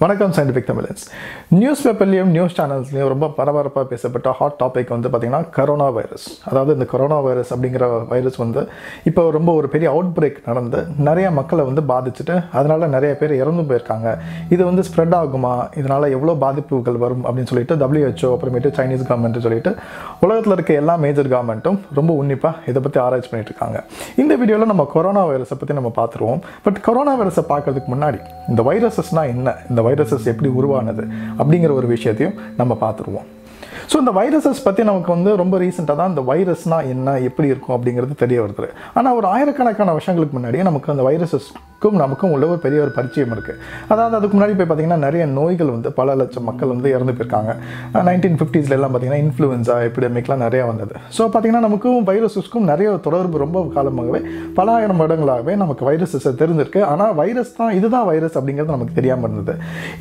வணக்கம் சயின்டிஃபிக் தமிழன்ஸ் நியூஸ் பேப்பர்லையும் நியூஸ் சேனல்ஸ்லையும் ரொம்ப பரபரப்பாக பேசப்பட்ட ஹாட் டாபிக் வந்து பார்த்திங்கன்னா கரோனா வைரஸ். அதாவது இந்த கரோனா வைரஸ் அப்படிங்கிற வைரஸ் வந்து இப்போ ரொம்ப ஒரு பெரிய அவுட் பிரேக் நடந்து நிறைய மக்களை வந்து பாதிச்சுட்டு அதனால் நிறைய பேர் இறந்து போயிருக்காங்க. இது வந்து ஸ்ப்ரெட் ஆகுமா, இதனால் எவ்வளோ பாதிப்புகள் வரும் அப்படின்னு சொல்லிட்டு WHO அப்புறமேட்டு சைனீஸ் கவர்மெண்ட்டு சொல்லிட்டு உலகத்தில் இருக்க எல்லா மேஜர் கவர்மெண்ட்டும் ரொம்ப உன்னிப்பாக இதை பற்றி ஆராய்ச்சி பண்ணிட்டு இருக்காங்க. இந்த வீடியோவில் நம்ம கொரோனா வைரஸை பற்றி நம்ம பார்த்துருவோம். பட் கொரோனா வைரஸை பார்க்குறதுக்கு முன்னாடி இந்த வைரஸஸ்னால் என்ன, இந்த வைரஸஸ் எப்படி உருவானது அப்படிங்கிற ஒரு விஷயத்தையும் நம்ம பார்த்துருவோம். ஸோ இந்த வைரஸஸ் பற்றி நமக்கு வந்து ரொம்ப ரீசெண்டாக தான் இந்த வைரஸ்னால் என்ன, எப்படி இருக்கும் அப்படிங்கிறது தெரிய வருது. ஆனால் ஒரு ஆயிரக்கணக்கான வருஷங்களுக்கு முன்னாடியே நமக்கு அந்த வைரஸஸ்க்கும் நமக்கும் உள்ள ஒரு பெரிய ஒரு பரிச்சயம் இருக்குது. அதாவது அதுக்கு முன்னாடி போய் பார்த்திங்கன்னா நிறைய நோய்கள் வந்து பல லட்சம் மக்கள் வந்து இறந்து போயிருக்காங்க. 1950s எல்லாம் பார்த்திங்கன்னா இன்ஃப்ளூயன்ஸா எபிடமிக்லாம் நிறையா வந்தது. ஸோ பார்த்திங்கன்னா நமக்கும் வைரஸஸ்க்கும் நிறைய தொடர்பு ரொம்ப காலமாகவே பல ஆயிரம் வருடங்களாகவே நமக்கு வைரஸஸை தெரிஞ்சிருக்கு. ஆனால் வைரஸ் தான் இதுதான் வைரஸ் அப்படிங்கிறது நமக்கு தெரியாமல் இருந்தது.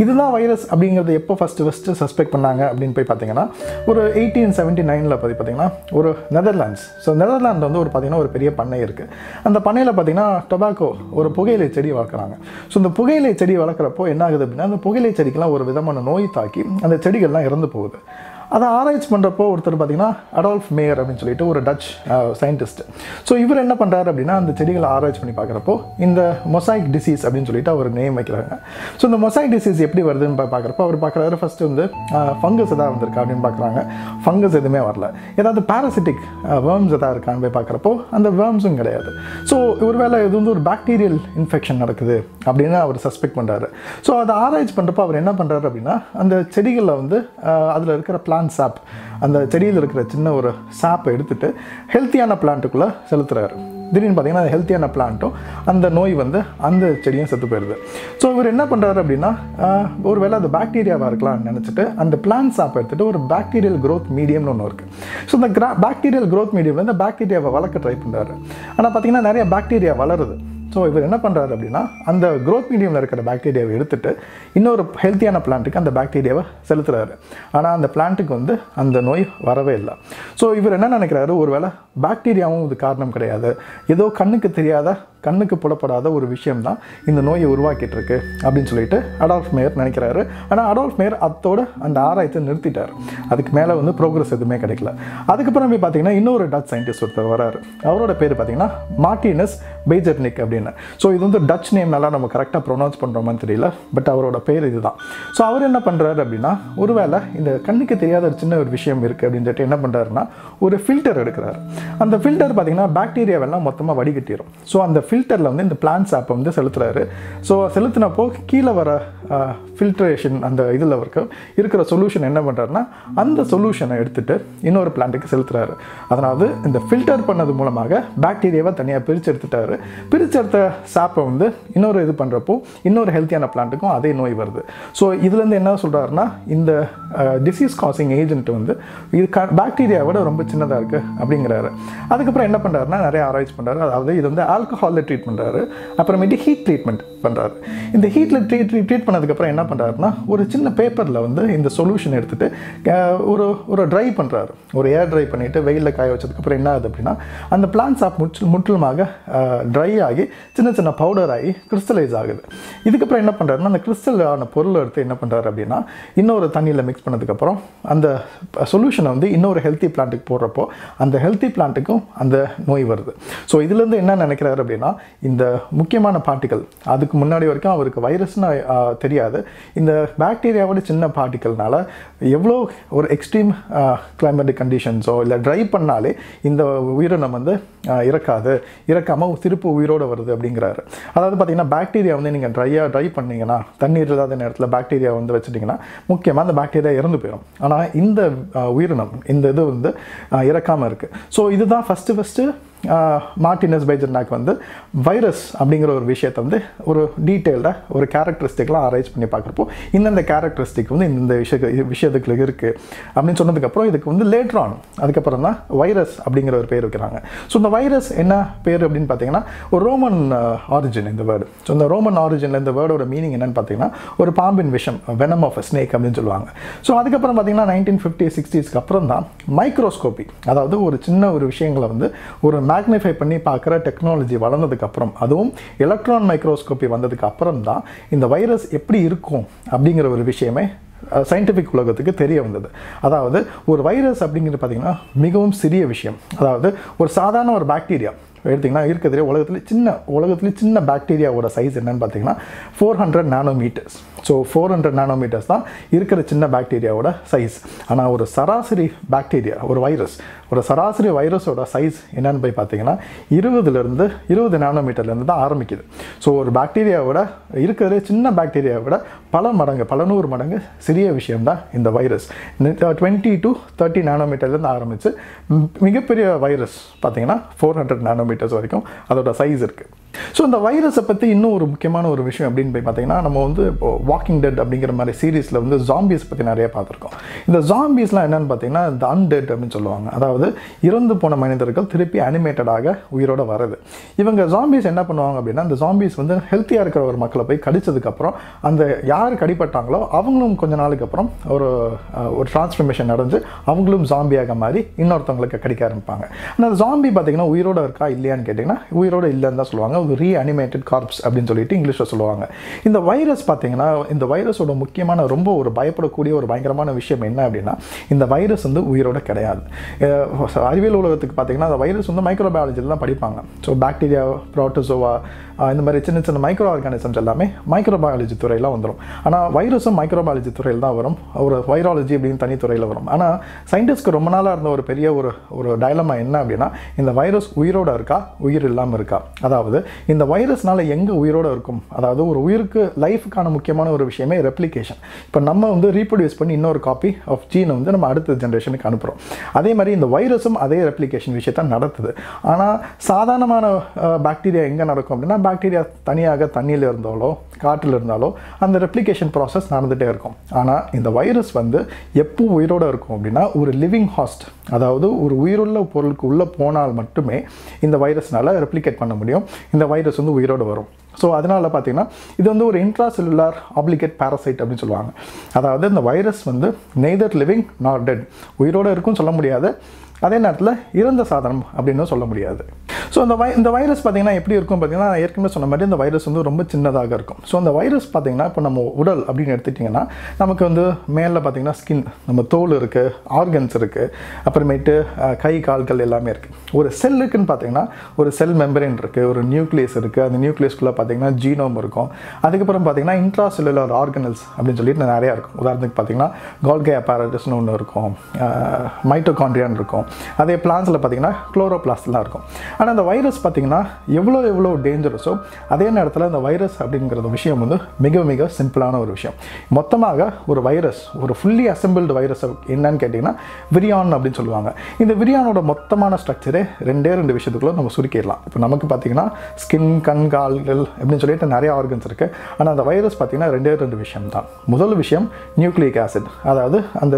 இதுதான் வைரஸ் அப்படிங்கிறது எப்போ ஃபஸ்ட்டு சஸ்பெக்ட் பண்ணாங்க அப்படின்னு போய் பார்த்திங்கன்னா ஒரு 1879 பற்றி பார்த்திங்கன்னா ஒரு நெதர்லாண்ட்ஸ். ஸோ நெதர்லாண்டில் வந்து ஒரு பார்த்திங்கன்னா ஒரு பெரிய பண்ணை இருக்குது. அந்த பண்ணையில் பார்த்திங்கன்னா டொபாக்கோ ஒரு புகையிலை செடி வளர்க்குறாங்க. ஸோ இந்த புகையிலை செடி வளர்க்குறப்போ என்ன ஆகுது அப்படின்னா அந்த புகையிலை செடிக்கெலாம் ஒரு விதமான நோய் தாக்கி அந்த செடிகள்லாம் இறந்து போகுது. அதை ஆராய்ச்சி பண்ணுறப்போ ஒருத்தர் பார்த்திங்கன்னா அடால்ஃப் மேயர் அப்படின்னு சொல்லிட்டு ஒரு டச் சயின்டிஸ்ட். ஸோ இவர் என்ன பண்ணுறாரு அப்படின்னா அந்த செடிகளை ஆராய்ச்சி பண்ணி பார்க்குறப்போ இந்த மொசைக் டிசீஸ் அப்படின்னு சொல்லிட்டு அவர் நேம் வைக்கிறாங்க. ஸோ இந்த மொசைக் டிசீஸ் எப்படி வருதுன்னு பார்க்குறப்போ அவர் பார்க்குறாரு ஃபஸ்ட்டு வந்து ஃபங்கஸ் எதாவது வந்திருக்கா அப்படின்னு பார்க்குறாங்க. ஃபங்கஸ் எதுவுமே வரல. ஏதாவது பேராசிட்டிக் வேர்ம்ஸ் எதாவது இருக்கான்னு போய் பார்க்குறப்போ அந்த வேர்ம்ஸும் கிடையாது. ஸோ ஒருவேளை இது வந்து ஒரு பாக்டீரியல் இன்ஃபெக்ஷன் நடக்குது அப்படின்னு அவர் சஸ்பெக்ட் பண்ணுறாரு. ஸோ அதை ஆராய்ச்சி பண்ணுறப்போ அவர் என்ன பண்ணுறாரு அப்படின்னா அந்த செடிகளில் வந்து அதில் இருக்கிற பிளான்ட் சாப், அந்த செடியில் இருக்கிற சின்ன ஒரு சாப்பை எடுத்துகிட்டு ஹெல்த்தியான பிளான்ட்டுக்குள்ளே செலுத்துறாரு. திடீர்னு பார்த்திங்கன்னா அந்த ஹெல்த்தியான பிளான்ட்டும் அந்த நோய் வந்து அந்த செடியும் செத்து போயிடுது. ஸோ இவர் என்ன பண்ணுறாரு அப்படின்னா ஒரு வேளை அது பாக்டீரியாவாக இருக்கலாம்னு நினச்சிட்டு அந்த பிளான்ட் சாப்பை எடுத்துகிட்டு ஒரு பாக்டீரியல் க்ரோத் மீடியம்னு ஒன்று இருக்குது. ஸோ இந்த பாக்டீரியல் க்ரோத் மீடியமில் இந்த பாக்டீரியாவை வளர்க்க ட்ரை பண்ணுறாரு. ஆனால் பார்த்திங்கன்னா நிறைய பாக்டீரியா வளருது. ஸோ இவர் என்ன பண்ணுறாரு அப்படின்னா அந்த க்ரோத் மீடியமில் இருக்கிற பாக்டீரியாவை எடுத்துகிட்டு இன்னொரு ஹெல்த்தியான பிளான்ட்டுக்கு அந்த பாக்டீரியாவை செலுத்துறாரு. ஆனால் அந்த பிளான்ட்டுக்கு வந்து அந்த நோய் வரவே இல்லை. ஸோ இவர் என்ன நினைக்கிறாரு, ஒருவேளை பாக்டீரியாவும் இது காரணம் கிடையாது, ஏதோ கண்ணுக்கு தெரியாத கண்ணுக்கு புலப்படாத ஒரு விஷயம்தான் இந்த நோயை உருவாக்கிட்டு இருக்கு அப்படின்னு சொல்லிட்டு அடால்ஃப் மேயர் நினைக்கிறாரு. ஆனால் அடால்ஃப் மேயர் அத்தோடு அந்த ஆராய்ச்சியை நிறுத்திட்டார். அதுக்கு மேலே வந்து ப்ரோக்ரஸ் எதுவுமே கிடைக்கல. அதுக்கப்புறம் போய் பார்த்திங்கன்னா இன்னொரு டச் சயின்டிஸ்ட் ஒருத்தர் வராரு. அவரோட பேர் பார்த்திங்கன்னா மார்டினஸ் பேஜர்னிக் அப்படின்னு. ஸோ இது வந்து டச் நேம்னால நம்ம கரெக்டாக ப்ரொனவுன்ஸ் பண்ணுறோமான்னு தெரியல, பட் அவரோட பேர் இதுதான். ஸோ அவர் என்ன பண்ணுறாரு அப்படின்னா ஒருவேளை இந்த கண்ணுக்கு தெரியாத ஒரு சின்ன ஒரு விஷயம் இருக்குது அப்படின்னு சொல்லிட்டு என்ன பண்ணுறாருன்னா ஒரு ஃபில்டர் எடுக்கிறாரு. அந்த ஃபில்டர் பார்த்திங்கன்னா பாக்டீரியாவெல்லாம் மொத்தமாக வடிகட்டிடும். ஸோ அந்த ஃபில்டரில் வந்து இந்த பிளான்ட் சாப்பை வந்து செலுத்துறாரு. ஸோ செலுத்தினப்போ கீழே வர ஃபில்ட்ரேஷன் அந்த இதில் இருக்கிற சொல்யூஷன் என்ன பண்ணுறாருன்னா அந்த சொல்யூஷனை எடுத்துகிட்டு இன்னொரு பிளான்ட்டுக்கு செலுத்துறாரு. அதாவது இந்த ஃபில்டர் பண்ணது மூலமாக பாக்டீரியாவை தனியாக பிரித்து எடுத்துட்டாரு. பிரித்து எடுத்த சாப்பை வந்து இன்னொரு இது பண்ணுறப்போ இன்னொரு ஹெல்த்தியான பிளான்ட்டுக்கும் அதே நோய் வருது. ஸோ இதுலேருந்து என்ன சொல்கிறாருன்னா இந்த டிசீஸ் காசிங் ஏஜென்ட் வந்து இது பாக்டீரியாவோட ரொம்ப சின்னதாக இருக்குது அப்படிங்கிறாரு. அதுக்கப்புறம் என்ன பண்ணுறாருன்னா நிறைய ஆராய்ச்சி பண்ணுறாரு. அதாவது இது வந்து ஆல்கஹாலில் ட்ரீட் பண்ணுறாரு, அப்புறமேட்டு ஹீட் ட்ரீட்மெண்ட் பண்ணுறாரு. இந்த ஹீட்டில் ட்ரீட் பண்ணதுக்கப்புறம் என்ன பண்ணுறாருன்னா ஒரு சின்ன பேப்பரில் வந்து இந்த சொல்யூஷன் எடுத்துகிட்டு ஒரு ட்ரை பண்ணுறாரு. ஒரு ஏர் ட்ரை பண்ணிவிட்டு வெயிலில் காய வச்சதுக்கப்புறம் என்ன ஆகுது அப்படின்னா அந்த பிளான்ட் சாப் முற்றிலுமாக ட்ரை ஆகி சின்ன சின்ன பவுடர் ஆகி கிறிஸ்டலைஸ் ஆகுது. இதுக்கப்புறம் என்ன பண்ணுறாருன்னா அந்த கிறிஸ்டலான பொருளை எடுத்து என்ன பண்ணுறாரு அப்படின்னா இன்னொரு தண்ணியில் மிக்ஸ் பண்ணதுக்கப்புறம் அந்த சொல்யூஷனை வந்து இன்னொரு ஹெல்த்தி பிளான்ட்டுக்கு போடுறப்போ அந்த ஹெல்த்தி பிளான்ட்டுக்கும் அந்த நோய் வருது. ஸோ இதுலேருந்து என்ன நினைக்கிறாரு அப்படின்னா இந்த முக்கியமான பார்ட்டிகள், அதுக்கு முன்னாடி வரைக்கும் அவருக்கு வைரஸ்னு தெரியாது, இந்த பாக்டீரியாவோட சின்ன பார்ட்டிகள்னால எவ்வளோ ஒரு எக்ஸ்ட்ரீம் கிளைமேட்டிக் கண்டிஷன்ஸோ இல்லை ட்ரை பண்ணாலே இந்த உயிரினம் வந்து இறக்காமல் திருப்பு உயிரோடு வருது அப்படிங்கிறாரு. அதாவது பார்த்திங்கன்னா பாக்டீரியா வந்து நீங்கள் ட்ரை பண்ணிங்கன்னா தண்ணீர் இல்லாத நேரத்தில் பாக்டீரியா வந்து வச்சுட்டிங்கன்னா முக்கியமாக அந்த பாக்டீரியா இறந்து போயிடும். ஆனால் இந்த உயிரினம் இந்த இது வந்து இறக்காமல் இருக்குது. ஸோ இதுதான் ஃபஸ்ட்டு மார்டினஸ் பேஜர்னாக்கு வந்து வைரஸ் அப்படிங்கிற ஒரு விஷயத்தை வந்து ஒரு டீட்டெயில்டாக ஒரு கேரக்டரிஸ்டிக்லாம் ஆராய்ச்சி பண்ணி பார்க்குறப்போ இந்தந்த கேரக்டரிஸ்டிக் வந்து இந்த விஷயத்துக்கு இருக்குது அப்படின்னு சொன்னதுக்கப்புறம் இதுக்கு வந்து லேட்ரான் அதுக்கப்புறம் தான் வைரஸ் அப்படிங்கிற ஒரு பேர் வைக்கிறாங்க. ஸோ இந்த வைரஸ் என்ன பேர் அப்படின்னு பார்த்தீங்கன்னா ஒரு ரோமன் ஆரிஜின் இந்த வேர்டு. ஸோ இந்த ரோமன் ஆரிஜினில் இந்த வேர்டோட மீனிங் என்னென்னு பார்த்தீங்கன்னா ஒரு பாம்பின் விஷம், வெனம் ஆஃப் ஸ்னேக் அப்படின்னு சொல்லுவாங்க. ஸோ அதுக்கப்புறம் பார்த்தீங்கன்னா 1950s, 1960s அப்புறம் தான் மைக்ரோஸ்கோபி, அதாவது ஒரு சின்ன ஒரு விஷயங்களை வந்து ஒரு மேக்னிஃபை பண்ணி பார்க்குற டெக்னாலஜி வளர்ந்ததுக்கப்புறம் அதுவும் எலக்ட்ரான் மைக்ரோஸ்கோப்பி வந்ததுக்கப்புறம் தான் இந்த வைரஸ் எப்படி இருக்கும் அப்படிங்கிற ஒரு விஷயமே சயின்டிஃபிக் உலகத்துக்கு தெரிய வந்தது. அதாவது ஒரு வைரஸ் அப்படிங்கிறது பார்த்திங்கன்னா மிகவும் சிறிய விஷயம். அதாவது ஒரு சாதாரண ஒரு பாக்டீரியா எடுத்திங்கன்னா இருக்கிறதுலே உலகத்துலேயே சின்ன பாக்டீரியாவோட சைஸ் என்னன்னு பார்த்திங்கன்னா 400 நானோமீட்டர்ஸ். ஸோ 400 நானோமீட்டர்ஸ் தான் இருக்கிற சின்ன பாக்டீரியாவோட சைஸ். ஆனால் ஒரு சராசரி பாக்டீரியா, ஒரு சராசரி வைரஸோட சைஸ் என்னென்னு போய் பார்த்திங்கன்னா 20 நானோமீட்டர்லேருந்து தான் ஆரம்பிக்குது. ஸோ ஒரு பாக்டீரியாவோட இருக்கிறதுலே சின்ன பாக்டீரியாவோட பல நூறு மடங்கு சிறிய விஷயம்தான் இந்த வைரஸ். 20 to 30 நானோமீட்டர்லேருந்து ஆரம்பித்து மிகப்பெரிய வைரஸ் பார்த்திங்கன்னா 400 நானோமீட்டர் வரைக்கும் அதோட சைஸ் இருக்கு. ஸோ இந்த வைரஸை பற்றி இன்னும் ஒரு முக்கியமான ஒரு விஷயம் அப்படின்னு போய் பார்த்தீங்கன்னா, நம்ம வந்து வாக்கிங் டெட் அப்படிங்கிற மாதிரி சீரீஸில் வந்து ஜாம்பிஸ் பற்றி நிறைய பார்த்துருக்கோம். இந்த ஜாம்பிஸ்லாம் என்னென்னு பார்த்தீங்கன்னா இந்த அன்டெட் அப்படின்னு சொல்லுவாங்க. அதாவது இறந்து போன மனிதர்கள் திருப்பி அனிமேட்டடாக உயிரோடு வருது. இவங்க ஜாம்பிஸ் என்ன பண்ணுவாங்க அப்படின்னா, இந்த ஜாம்பிஸ் வந்து ஹெல்த்தியாக இருக்கிற ஒரு மக்களை போய் கடிச்சதுக்கப்புறம் அந்த யார் கடிப்பட்டாங்களோ அவங்களும் கொஞ்ச நாளுக்கு அப்புறம் ஒரு டிரான்ஸ்ஃபர்மேஷன் நடந்து அவங்களும் ஜாம்பியாக மாதிரி இன்னொருத்தவங்களுக்கு கடிக்க ஆரம்பிப்பாங்க. ஆனால் அந்த ஜாம்பி பார்த்தீங்கன்னா உயிரோடு இருக்கா இல்லையான்னு கேட்டிங்கன்னா உயிரோடு இல்லைன்னு தான் சொல்லுவாங்க. ரீஅனிமேட்டட் கார்ப்ஸ் அப்படின்னு சொல்லிட்டு இங்கிலீஷில் சொல்லுவாங்க. இந்த வைரஸ் பார்த்தீங்கன்னா, இந்த வைரஸோட முக்கியமான ரொம்ப ஒரு பயப்படக்கூடிய ஒரு பயங்கரமான விஷயம் என்ன அப்படின்னா, இந்த வைரஸ் வந்து உயிரோட கிடையாது. அறிவியல் உலகத்துக்கு பார்த்தீங்கன்னா அந்த வைரஸ் வந்து மைக்ரோபயாலஜியில் தான் படிப்பாங்க. ஸோ பாக்டீரியா, ப்ரோட்டோசோவா, இந்த மாதிரி சின்ன சின்ன மைக்ரோ ஆர்கானிசம்ஸ் எல்லாமே மைக்ரோபயாலஜி துறையில் வந்துடும். ஆனால் வைரஸும் மைக்ரோபயாலஜி துறையில் தான் வரும், ஒரு வைராலஜி அப்படின்னு தனித்துறையில் வரும். ஆனால் சயின்டிஸ்ட்க்கு ரொம்ப நாளாக இருந்த ஒரு பெரிய ஒரு டைலமா என்ன அப்படின்னா, இந்த வைரஸ் உயிரோட இருக்கா உயிர் இல்லாமல் இருக்கா. அதாவது இந்த வைரஸ்னால எங்கே உயிரோடு இருக்கும்? அதாவது ஒரு உயிருக்கு லைஃபுக்கான முக்கியமான ஒரு விஷயமே ரெப்ளிகேஷன். இப்போ நம்ம வந்து ரீப்ரொடியூஸ் பண்ணி இன்னொரு காப்பி ஆஃப் ஜீனை வந்து நம்ம அடுத்த ஜென்ரேஷனுக்கு அனுப்புகிறோம். அதே மாதிரி இந்த வைரஸும் அதே ரெப்ளிகேஷன் விஷயத்தான் நடத்துது. ஆனால் சாதாரணமான பாக்டீரியா எங்கே நடக்கும் அப்படின்னா, பாக்டீரியா தனியாக தண்ணியில் இருந்தாலோ காற்றில் இருந்தாலோ அந்த ரெப்ளிகேஷன் ப்ராசஸ் நடந்துகிட்டே இருக்கும். ஆனால் இந்த வைரஸ் வந்து எப்போ உயிரோடு இருக்கும் அப்படின்னா, ஒரு லிவிங் ஹாஸ்ட், அதாவது ஒரு உயிருள்ள பொருளுக்கு உள்ளே போனால் மட்டுமே இந்த வைரஸ்னால் ரெப்ளிகேட் பண்ண முடியும். இந்த வைரஸ் வந்து உயிரோடு வரும். ஸோ அதனால் பார்த்திங்கன்னா இது வந்து ஒரு இன்ட்ராசெல்லுலார் ஆப்ளிகேட் பேரசைட் அப்படின்னு சொல்லுவாங்க. அதாவது இந்த வைரஸ் வந்து நெய்தர் லிவிங் நார் டெட், உயிரோடு இருக்குன்னு சொல்ல முடியாது, அதே நேரத்தில் இறந்த சாதனம் அப்படின்னு சொல்ல முடியாது. ஸோ இந்த வைரஸ் பார்த்திங்கன்னா எப்படி இருக்கும் பார்த்திங்கன்னா, நான் ஏற்கனவே சொன்ன மாதிரி இந்த வைரஸ் வந்து ரொம்ப சின்னதாக இருக்கும். ஸோ அந்த வைரஸ் பார்த்திங்கன்னா இப்போ நம்ம உடல் அப்படின்னு எடுத்துட்டிங்கன்னா நமக்கு வந்து மேலே பார்த்திங்கன்னா ஸ்கின், நம்ம தோல் இருக்குது, ஆர்கன்ஸ் இருக்குது, அப்புறமேட்டு கை கால்கள் எல்லாமே இருக்குது. ஒரு செல் இருக்குதுன்னு பார்த்திங்கன்னா ஒரு செல் மெம்பரேன் இருக்குது, ஒரு நியூக்ளியஸ் இருக்குது, அந்த நியூக்ளியஸ்குள்ளே பார்த்திங்கன்னா ஜீனோம் இருக்கும். அதுக்கப்புறம் பார்த்திங்கன்னா இன்ட்ராசெல்லுலர் ஆர்கனல்ஸ் அப்படின்னு சொல்லிட்டு நிறையா இருக்கும். உதாரணத்துக்கு பார்த்திங்கன்னா கால்கி அப்பாரட்டஸ்னு ஒன்று இருக்கும், மைட்டோகாண்ட்ரியான்னு இருக்கும், அதே பிளான்ஸில் பார்த்திங்கன்னா குளோரோபிளாஸ்ட்லாம் இருக்கும். ஆனால் அந்த வைரஸ் பார்த்திங்கன்னா எவ்வளோ டேஞ்சரஸோ அதே நேரத்தில் அந்த வைரஸ் அப்படிங்கிறது விஷயம் வந்து மிக மிக சிம்பிளான ஒரு விஷயம். மொத்தமாக ஒரு வைரஸ், ஒரு ஃபுல்லி அசெம்பிள்டு வைரஸ் என்னன்னு கேட்டிங்கன்னா விரியான் அப்படின்னு சொல்லுவாங்க. இந்த விரியானோட மொத்தமான ஸ்ட்ரக்சரே ரெண்டு விஷயத்துக்குள்ளே நம்ம சுருக்கிடலாம். இப்போ நமக்கு பார்த்திங்கன்னா ஸ்கின், கண், கால்கள் அப்படின்னு சொல்லிட்டு நிறைய ஆர்கன்ஸ் இருக்குது. ஆனால் அந்த வைரஸ் பார்த்திங்கன்னா ரெண்டு விஷயம் தான். முதல் விஷயம் நியூக்ளிக் ஆசிட், அதாவது அந்த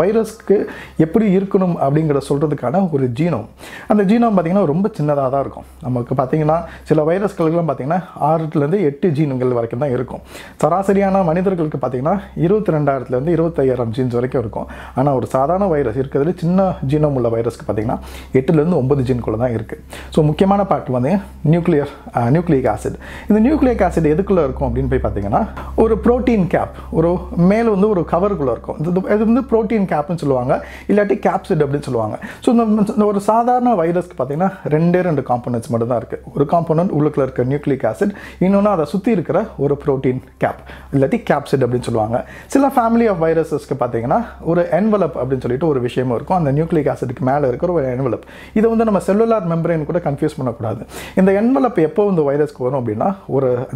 வைரஸ்க்கு எப்படி இருக்கணும் அப்படிங்கிற சொல்கிறதுக்கான ஒரு ஜீனோம். அந்த ஜீனோம் பார்த்திங்கன்னா ரொம்ப சின்னதாக தான் இருக்கும். நமக்கு பார்த்திங்கன்னா சில வைரஸ்களுக்கெல்லாம் பார்த்திங்கன்னா 6லேருந்து 8 ஜீன்கள் வரைக்கும் தான் இருக்கும். சராசரியான மனிதர்களுக்கு பார்த்திங்கன்னா 22,000லேருந்து 25,000 ஜீன்ஸ் வரைக்கும் இருக்கும். ஆனால் ஒரு சாதாரண வைரஸ் இருக்கிறதுல சின்ன ஜீனோம் உள்ள வைரஸ்க்கு பார்த்திங்கன்னா 8லேருந்து 9 ஜீன்குள்ளே தான் இருக்குது. ஸோ முக்கியமான பார்ட் வந்து நியூக்ளிக் ஆசிட். இந்த நியூக்ளிக் ஆசிட் எதுக்குள்ளே இருக்கும் அப்படின்னு போய் பார்த்திங்கன்னா ஒரு ப்ரோட்டீன் கேப், ஒரு மேலே வந்து ஒரு கவருக்குள்ளே இருக்கும். இது வந்து ப்ரோட்டீன் கேப்னு சொல்லுவாங்க, இல்லாட்டி கேப்சிட் அப்படின்னு சொல்லுவாங்க. ஸோ இந்த ஒரு சாதாரண வைரஸ்க்கு பார்த்திங்கன்னா ரெண்டு காம்போனன்ட்ஸ் மட்டும் தான் இருக்குது. ஒரு காம்போனன்ட் உள்ளுக்குள்ள இருக்கிற நியூக்ளிக் ஆசிட், இன்னொன்று அதை சுற்றி இருக்கிற ஒரு ப்ரோட்டீன் கேப், இல்லாட்டி கேப்சிட் அப்படின்னு சொல்லுவாங்க. சில ஃபேமிலி ஆஃப் வைரஸஸ்க்கு பார்த்திங்கன்னா ஒரு என்வலப் அப்படின்னு சொல்லிட்டு ஒரு விஷயமும் இருக்கும். அந்த நியூக்ளிக் ஆசிட்க்கு மேலே இருக்கிற ஒரு என்வலப், இதை வந்து நம்ம செல்லுலார் மெம்பரேன் கூட கன்ஃபியூஸ் பண்ணக்கூடாது. இந்த என்வலப் எப்போ இந்த வைரஸ்க்கு வரும் அப்படின்னா,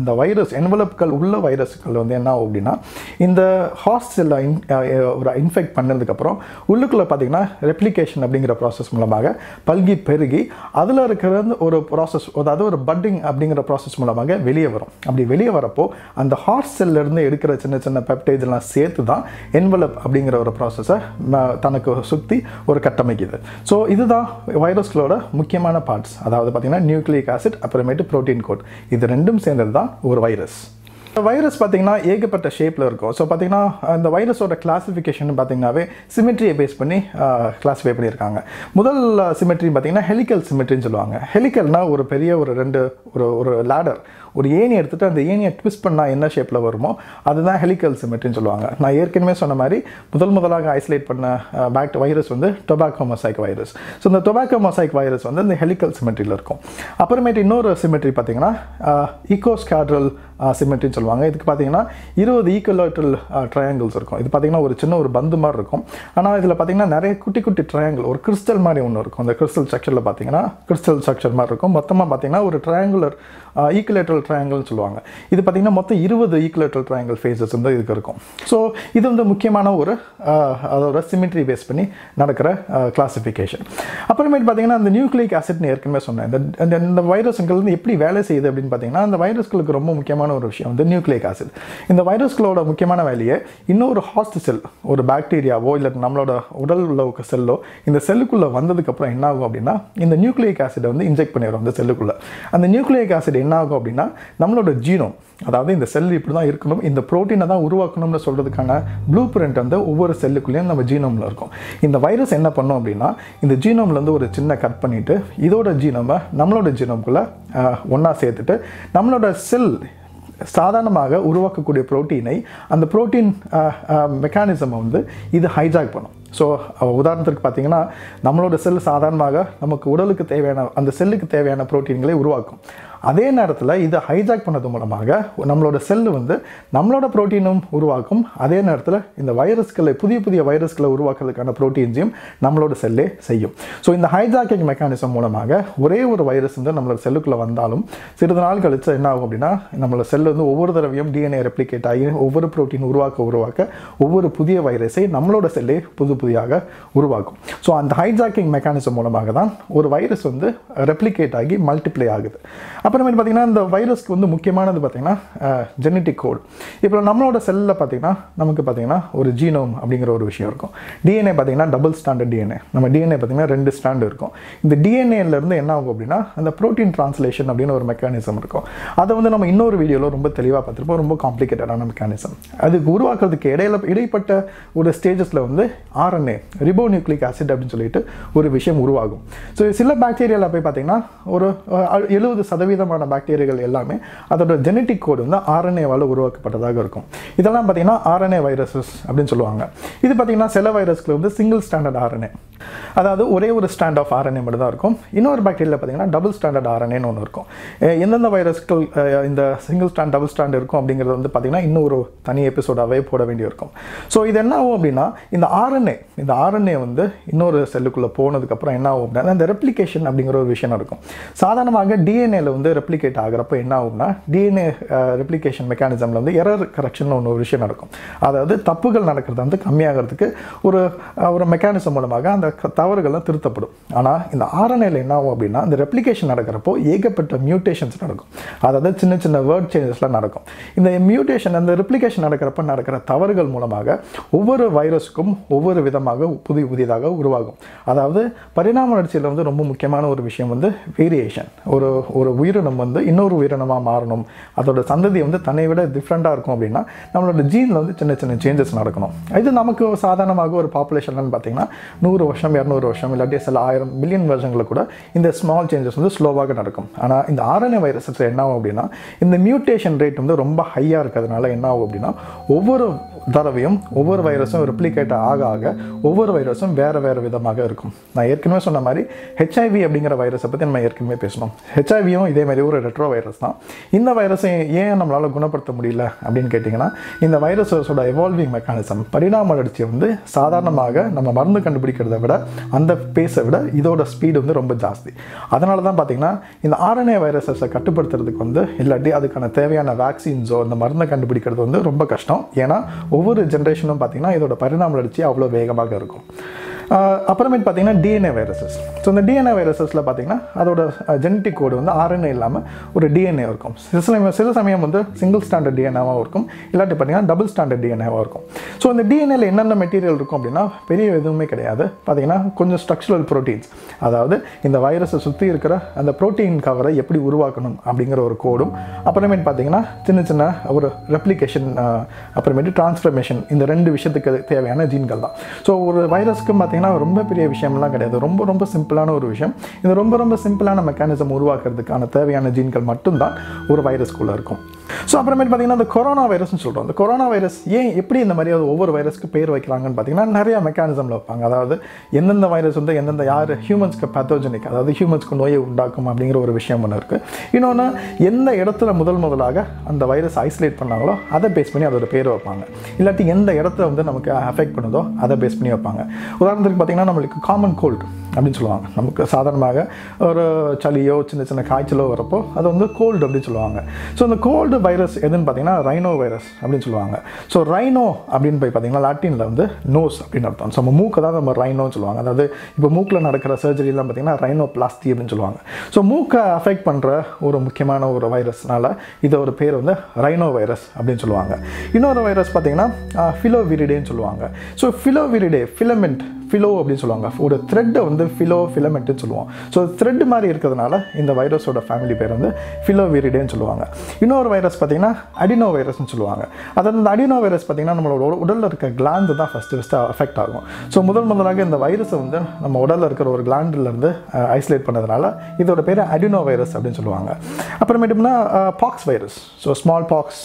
இந்த வைரஸ் என்வலப்புகள் உள்ள வைரஸுகள் வந்து என்ன ஆகும் அப்படின்னா, இந்த ஹாஸ்டலில் ஒரு இன்ஃபெக்ட் பண்ணதுக்கப்புறம் உள்ளுக்குள்ளே பார்த்திங்கன்னா ரெப்ளிகேஷன் அப்படிங்கிற ப்ராசஸ் மூலமாக பல்கி பெருகி அதில் இருக்கிற ஒரு ப்ராசஸ், அதாவது ஒரு பட்டிங் அப்படிங்கிற ப்ராசஸ் மூலமாக வெளியே வரும். அப்படி வெளியே வரப்போ அந்த ஹார்ட் செல்லிருந்து எடுக்கிற சின்ன சின்ன பெப்டைட்லாம் சேர்த்து தான் என்வலப் அப்படிங்கிற ஒரு ப்ராசஸை தனக்கு சுற்றி ஒரு கட்டமைக்குது. ஸோ இதுதான் வைரஸ்களோட முக்கியமான பார்ட்ஸ். அதாவது பார்த்திங்கன்னா நியூக்ளிக் ஆசிட், அப்புறமேட்டு ப்ரோட்டீன் கோட், இது ரெண்டும் சேர்ந்தது தான் ஒரு virus. The virus pathina yegapata shape la irukum. So pathina the virus oda classification pathinave symmetry based panni classify panniranga. Mudal symmetry pathina helical symmetry nu solluvaanga. Helical na oru periya oru rendu oru ladder oru yeni edutittu and yeni twist panna enna shape la varumo adha da helical symmetry nu solluvaanga. Na yerkenme sonna mari mudalaga isolate panna back virus vandu tobacco-mosaic virus. So the tobacco-mosaic virus vandu the helical symmetry la irukum. Apparemate innoru symmetry pathina icoscadral symmetry nu சொல்லுவாங்க. இதுக்கு பாத்தீங்கன்னா 20 ஈக்வலாட்டரல் triangles இருக்கும். இது பாத்தீங்கன்னா ஒரு சின்ன ஒரு பந்து மாதிரி இருக்கும். ஆனா இதுல பாத்தீங்கன்னா நிறைய குட்டி குட்டி ட்ரையாங்கிள் ஒரு கிறிஸ்டல் மாதிரி ஒன்னு இருக்கும். அந்த கிறிஸ்டல் ஸ்ட்ரக்சர்ல பாத்தீங்கன்னா கிறிஸ்டல் ஸ்ட்ரக்சர் மாதிரி இருக்கும். மொத்தமா பாத்தீங்கன்னா ஒரு ட்ரையாங்குலர் ஈக்வலாட்டரல் ட்ரையாங்கிள்னு சொல்லுவாங்க. இது பாத்தீங்கன்னா மொத்தம் 20 ஈக்வலாட்டரல் ட்ரையாங்கிள் ஃபேसेस வந்து இதுக்கு இருக்கும். சோ இது வந்து முக்கியமான ஒரு அதோட சிமெட்ரி பேஸ் பண்ணி நடக்கிற கிளாசிஃபிகேஷன். அப்புறமேட் பாத்தீங்கன்னா அந்த நியூக்ளிக் ஆசிட்னு ஏற்கனவே சொன்னேன். இந்த வைரஸ்கள் எப்படி வேலை செய்யுது அப்படினு பாத்தீங்கன்னா அந்த வைரஸ்களுக்கு ரொம்ப முக்கியமான ஒரு விஷயம் வந்து nucleic acid. இந்த வைரஸ்களோட முக்கியமான வேலையே இன்னொரு ஹோஸ்ட் செல் ஒரு பாக்டீரியாவோ இல்ல நம்மளோட உடல் உள்ள ஒரு செல்லோ இந்த செல்லுக்குள்ள வந்ததுக்கு அப்புறம் என்ன ஆகும் அப்படினா இந்த நியூக்ளிக் ஆசிட் வந்து இன்ஜெக்ட் பண்ணிரும் அந்த செல்லுக்குள்ள. அந்த நியூக்ளிக் ஆசிட் என்ன ஆகும் அப்படினா நம்மளோட ஜீனோம் அதாவது இந்த செல் இப்படி தான் இருக்கணும் இந்த புரோட்டீனை தான் உருவாக்கணும்னு சொல்றதுக்கான ப்ளூபிரிண்ட் வந்து ஒவ்வொரு செல்லுக்குள்ளேயும் நம்ம ஜீனோம்ல இருக்கும். இந்த வைரஸ் என்ன பண்ணும் அப்படினா இந்த ஜீனோம்ல இருந்து ஒரு சின்ன கட் பண்ணிட்டு இதோட ஜீனோமை நம்மளோட ஜீனோம்க்குள்ள ஒண்ணா சேர்த்துட்டு நம்மளோட செல் சாதாரணமாக உருவாக்கக்கூடிய புரோட்டீனை அந்த புரோட்டீன் மெக்கானிசம் வந்து இது ஹைஜாக் பண்ணும். ஸோ உதாரணத்துக்கு பார்த்தீங்கன்னா நம்மளோட செல் சாதாரணமாக நமக்கு உடலுக்கு தேவையான அந்த செல்லுக்கு தேவையான புரோட்டீன்களை உருவாக்கும். அதே நேரத்தில் இதை ஹைஜாக் பண்ணது மூலமாக நம்மளோட செல்லு வந்து நம்மளோட புரோட்டீனும் உருவாக்கும். அதே நேரத்தில் இந்த வைரஸ்களை புதிய புதிய வைரஸ்களை உருவாக்குறதுக்கான புரோட்டீன்ஸையும் நம்மளோட செல்லே செய்யும். ஸோ இந்த ஹைஜாக்கிங் மெக்கானிசம் மூலமாக ஒரே ஒரு வைரஸ் வந்து நம்மளோட செல்லுக்குள்ளே வந்தாலும் சிறிது நாள் கழிச்சு என்ன ஆகும் அப்படின்னா நம்மளோட செல்லு வந்து ஒவ்வொரு தடவையும் டிஎன்ஏ ரெப்ளிகேட் ஆகி ஒவ்வொரு புரோட்டீன் உருவாக்க ஒவ்வொரு புதிய வைரஸை நம்மளோட செல்லே புதியாக உருவாக்கும். ஸோ அந்த ஹைஜாக்கிங் மெக்கானிசம் மூலமாக தான் ஒரு வைரஸ் வந்து ரெப்ளிகேட் ஆகி மல்டிப்ளை ஆகுது. அப்புறமேட்டு பார்த்தீங்கன்னா இந்த வைரஸ்க்கு வந்து முக்கியமானது பார்த்தீங்கன்னா ஜெனட்டிக் கோட். இப்போ நம்மளோட செல்லில் பார்த்தீங்கன்னா நமக்கு பார்த்தீங்கன்னா ஒரு ஜீனோம் அப்படிங்கிற ஒரு விஷயம் இருக்கும். டிஎன்ஏ பார்த்தீங்கன்னா டபுள் ஸ்டாண்டர்ட் டிஎன்ஏ நம்ம டிஎன்ஏ பார்த்தீங்கன்னா 2 ஸ்டாண்ட் இருக்கும். இந்த டிஎன்ஏலேருந்து என்ன ஆகும் அப்படின்னா அந்த ப்ரோட்டீன் டிரான்ஸ்லேஷன் அப்படின்னு ஒரு மெக்கானிசம் இருக்கும். அதை வந்து நம்ம இன்னொரு வீடியோவில் ரொம்ப தெளிவாக பார்த்துருப்போம். ரொம்ப காம்ப்ளிகேட்டடான மெக்கானிசம். அதுக்கு உருவாக்குறதுக்கு இடைப்பட்ட ஒரு ஸ்டேஜஸில் வந்து ரிபோநியூக்ளிக் ஆசிட் அப்படின்னு சொல்லிட்டு ஒரு விஷயம் உருவாகும். ஸோ சில பாக்டீரியாவில் போய் பார்த்தீங்கன்னா ஒரு 70% பாக்டீரியாக்கள் எல்லாமே அதோட ஜெனட்டிக் கோட் வந்து ஆர்என்ஏவால் உருவாக்கப்பட்டதாக இருக்கும். இதெல்லாம் பார்த்தீங்கன்னா ஆர்என்ஏ வைரஸஸ் அப்படின்னு சொல்லுவாங்க. இது பார்த்தீங்கன்னா சில வைரஸ்கள் வந்து சிங்கிள் ஸ்டாண்டர்ட் ஆர்என்ஏ அதாவது ஒரே ஒரு ஸ்டாண்ட் ஆஃப் ஆர்என்ஏ மட்டும் தான் இருக்கும். இன்னொரு பாக்டீரியாவில் பார்த்தீங்கன்னா டபுள் ஸ்டாண்டர்ட் ஆர்என்ஏன்னு ஒன்று இருக்கும். எந்தெந்த வைரஸ்கள் இந்த சிங்கிள் ஸ்டாண்ட் டபுள் ஸ்டாண்ட் இருக்கும் அப்படிங்கிறது வந்து பார்த்தீங்கன்னா இன்னொரு தனி எபிசோடாகவே போட வேண்டியிருக்கும். ஸோ இது என்ன ஆகும் அப்படின்னா இந்த ஆர்என்ஏ வந்து இன்னொரு செல்லுக்குள்ளே போனதுக்கப்புறம் என்ன ஆகும் அப்படின்னா அந்த ரெப்ளிகேஷன் அப்படிங்கிற ஒரு விஷயம் இருக்கும். சாதாரணமாக டிஎன்ஏல வந்து ரெப்ளிகேட் ஆகிறப்ப என்ன ஆகும்னா டிஎன்ஏ ரெப்ளிகேஷன் மெக்கானிசமில் வந்து எரர் கரெக்ஷன் ஒன்று ஒரு விஷயம் நடக்கும். அதாவது தப்புகள் நடக்கிறது வந்து கம்மியாகிறதுக்கு ஒரு மெக்கானிசம் மூலமாக அந்த தவறுகள்லாம் திருத்தப்படும். ஆனால் இந்த ஆர்என்ஏல என்ன ஆகும் அப்படின்னா இந்த ரெப்ளிகேஷன் நடக்கிறப்போ ஏகப்பட்ட மியூட்டேஷன்ஸ் நடக்கும். அதாவது சின்ன சின்ன வேர்ட் சேஞ்சஸ்லாம் நடக்கும். இந்த மியூட்டேஷன் அந்த ரெப்ளிகேஷன் நடக்கிறப்ப நடக்கிற தவறுகள் மூலமாக ஒவ்வொரு வைரஸுக்கும் ஒவ்வொரு விதமாக புதிய புதியதாக உருவாகும். அதாவது பரிணாம வளர்ச்சியில் வந்து ரொம்ப முக்கியமான ஒரு விஷயம் வந்து வேரியேஷன். ஒரு உயிரினம் வந்து இன்னொரு உயிரினமாக மாறணும் அதோட சந்ததி வந்து தன்னை விட டிஃப்ரெண்ட்டாக இருக்கும் அப்படின்னா நம்மளோட ஜீனில் வந்து சின்ன சின்ன சேஞ்சஸ் நடக்கணும். இது நமக்கு சாதாரணமாக ஒரு பாப்புலேஷன்லன்னு பார்த்தீங்கன்னா 100 வருஷம் 200 வருஷம் இல்லாட்டி சில 1000 மில்லியன் வருஷங்களை கூட இந்த ஸ்மால் சேஞ்சஸ் வந்து ஸ்லோவாக நடக்கும். ஆனால் இந்த ஆர்என்ஏ வைரஸில் என்ன ஆகும் அப்படின்னா இந்த மியூட்டேஷன் ரேட் வந்து ரொம்ப ஹையாக இருக்கிறதுனால என்ன ஆகும் அப்படின்னா ஒவ்வொரு தடவையும் ஒவ்வொரு வைரஸும் ரெப்ளிகேட் ஆக ஆக ஒவ்வொரு வைரஸும் வேறு வேறு விதமாக இருக்கும். நான் ஏற்கனவே சொன்ன மாதிரி ஹெச்ஐவி அப்படிங்கிற வைரஸை பற்றி நம்ம ஏற்கனவே பேசணும். ஹெச்ஐவியும் இதே மாதிரி ஒரு ரெட்ரோ வைரஸ் தான். இந்த வைரஸை ஏன் நம்மளால் குணப்படுத்த முடியல அப்படின்னு கேட்டிங்கன்னா இந்த வைரஸோட எவால்விங் மெக்கானிசம் பரிணாம வளர்ச்சி வந்து சாதாரணமாக நம்ம மருந்து கண்டுபிடிக்கிறத விட அந்த பேஸை விட இதோட ஸ்பீடு வந்து ரொம்ப ஜாஸ்தி. அதனால தான் பார்த்திங்கன்னா இந்த ஆர்என்ஏ வைரஸை கட்டுப்படுத்துறதுக்கு வந்து இல்லாட்டி அதுக்கான தேவையான வேக்சின்ஸோ அந்த மருந்தை கண்டுபிடிக்கிறது வந்து ரொம்ப கஷ்டம். ஏன்னா ஒவ்வொரு ஜென்ரேஷனும் பார்த்திங்கன்னா இதோட பரிணாம வளர்ச்சி அவ்வளோ வேகமாக இருக்கும். அப்புறமேட் பார்த்தீங்கன்னா DNA viruses. So இந்த DNA viruses-ல பார்த்தீங்கன்னா அதோட genetic code வந்து RNA இல்லாம ஒரு DNA இருக்கும். சில சமயம் வந்து single stranded DNA-வா இருக்கும். இல்லாட்டி பார்த்தீங்கன்னா double stranded DNA-வா இருக்கும். So இந்த DNA-ல என்னென்ன மெட்டீரியல் இருக்கும் அப்படினா பெரிய எதுவுமே கிடையாது. பார்த்தீங்கன்னா கொஞ்சம் structural proteins. அதாவது இந்த வைரஸை சுத்தி இருக்கிற அந்த protein cover-ஐ எப்படி உருவாக்கணும் அப்படிங்கற ஒரு கோடும் அப்புறமேட் பார்த்தீங்கன்னா சின்ன ஒரு replication அப்புறமேட் transformation இந்த ரெண்டு விஷயத்துக்கு தேவையான ஜீன்கள் தான். So ஒரு வைரஸ்க்கு பார்த்தீங்கன்னா ரொம்ப பெரிய விஷயம்லாம் கிடையாது. ரொம்ப சிம்பிளான ஒரு விஷயம். இந்த ரொம்ப சிம்பிளான மெக்கானிசம் உருவாக்குறதுக்கான தேவையான ஜீன்கள் மட்டும்தான் ஒரு வைரஸ்க்குள்ள இருக்கும். ஸோ அப்புறமேட்டு பார்த்தீங்கன்னா இந்த கொரோனா வைரஸ்னு சொல்கிறோம். இந்த கொரோனா வைரஸ் ஏன் எப்படி இந்த மாதிரி ஒவ்வொரு வைரஸ்க்கு பேர் வைக்கிறாங்கன்னு பார்த்தீங்கன்னா நிறையா மெக்கானிசமில் வைப்பாங்க. அதாவது எந்தெந்த வைரஸ் வந்து எந்தெந்த யார் ஹியூமன்ஸ்க்கு பேத்தோஜெனிக், அதாவது ஹியூமன்ஸ்க்கு நோயை உண்டாக்கும் அப்படிங்கிற ஒரு விஷயம் ஒன்று இருக்குது. இன்னொன்று எந்த இடத்துல முதலாக அந்த வைரஸ் ஐசோலேட் பண்ணாங்களோ அதை பேஸ் பண்ணி அதோட பேர் வைப்பாங்க. இல்லாட்டி எந்த இடத்துல வந்து நமக்கு அஃபெக்ட் பண்ணுதோ அதை பேஸ் பண்ணி வைப்பாங்க. உதாரணத்துக்கு பார்த்தீங்கன்னா நம்மளுக்கு காமன் கோல்டு அப்படின்னு சொல்லுவாங்க. நமக்கு சாதாரணமாக ஒரு சளியோ சின்ன காய்ச்சலோ வரப்போ அது வந்து கோல்டு அப்படின்னு சொல்லுவாங்க. ஸோ அந்த கோல்டு வைரஸ் எதுன்னு பார்த்தீங்கன்னா ரைனோ வைரஸ் அப்படின்னு சொல்லுவாங்க. ஸோ ரைனோ அப்படின்னு போய் பார்த்தீங்கன்னா லாட்டினில் வந்து நோஸ் அப்படின்னு அர்த்தம். ஸோ நம்ம மூக்கை தான் நம்ம ரைனோன்னு சொல்லுவாங்க. அதாவது இப்போ மூக்கில் நடக்கிற சர்ஜரிலாம் பார்த்தீங்கன்னா ரைனோ பிளாஸ்டி அப்படின்னு சொல்லுவாங்க. ஸோ மூக்கை அஃபெக்ட் பண்ணுற ஒரு முக்கியமான ஒரு வைரஸ்னால இதை ஒரு பேர் வந்து ரைனோ வைரஸ் அப்படின்னு சொல்லுவாங்க. இன்னொரு வைரஸ் பார்த்தீங்கன்னா ஃபிலோவிரிடேன்னு சொல்லுவாங்க. ஸோ ஃபிலோவிரிடே ஃபிலமெண்ட் ஃபிலோ அப்படின்னு சொல்லுவாங்க. ஒரு த்ரெட்டை வந்து ஃபிலோ ஃபிலமெண்ட்டுன்னு சொல்லுவோம். ஸோ த்ரெட் மாதிரி இருக்கிறதுனால இந்த வைரஸோட ஃபேமிலி பேர் வந்து ஃபிலோவிரிடேன்னு சொல்லுவாங்க. இன்னொரு வைரஸ் பார்த்தீங்கன்னா அடினோ வைரஸ்ன்னு சொல்லுவாங்க. அதாவது இந்த அடினோ வைரஸ் பார்த்தீங்கன்னா நம்மளோட உடலில் இருக்க கிளாண்டு தான் ஃபஸ்ட்டு அஃபெக்ட் ஆகும். ஸோ முதலாக இந்த வைரஸை வந்து நம்ம உடலில் இருக்கிற ஒரு கிளாண்டுலேருந்து ஐசோலேட் பண்ணதுனால இதோட பேர் அடினோ வைரஸ் அப்படின்னு சொல்லுவாங்க. அப்புறமேட்டும்னா pox virus. So smallpox,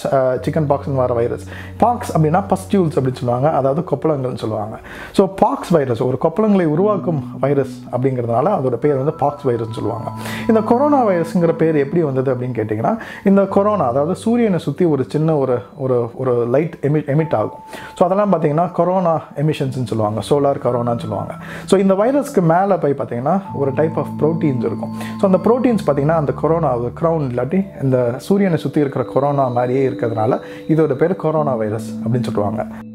chicken பாக்ஸ்னு வர வைரஸ். பாக்ஸ் அப்படின்னா பஸ்டியூல்ஸ் அப்படின்னு சொல்லுவாங்க. அதாவது கொப்பளங்கள்னு சொல்லுவாங்க. ஸோ பாக்ஸ் வைரஸ் ஒரு கொப்பளங்களை உருவாக்கும் வைரஸ் அப்படிங்கிறதுனால அதோட பேர் வந்து பாக்ஸ் வைரஸ்னு சொல்லுவாங்க. இந்த கொரோனா வைரஸ்ங்கிற பேர் எப்படி வந்தது அப்படின்னு கேட்டிங்கன்னா இந்த கொரோனா அதாவது சூரியனை சுற்றி ஒரு சின்ன ஒரு லைட் எமிட் ஆகும். ஸோ அதெல்லாம் பார்த்தீங்கன்னா கொரோனா எமிஷன்ஸ்னு சொல்லுவாங்க. சோலார் கொரோனான்னு சொல்லுவாங்க. ஸோ இந்த வைரஸ்க்கு மேலே போய் பார்த்தீங்கன்னா ஒரு டைப் ஆஃப் ப்ரோட்டீன்ஸ் இருக்கும். ஸோ அந்த ப்ரோட்டீன்ஸ் பார்த்தீங்கன்னா அந்த கொரோனா க்ரௌன் இல்லாட்டி இந்த சூரியனை சுற்றி இருக்கிற கொரோனா மாதிரியே இருக்கிறதுனால இதோட பேர் கொரோனா வைரஸ் அப்படின்னு சொல்லுவாங்க.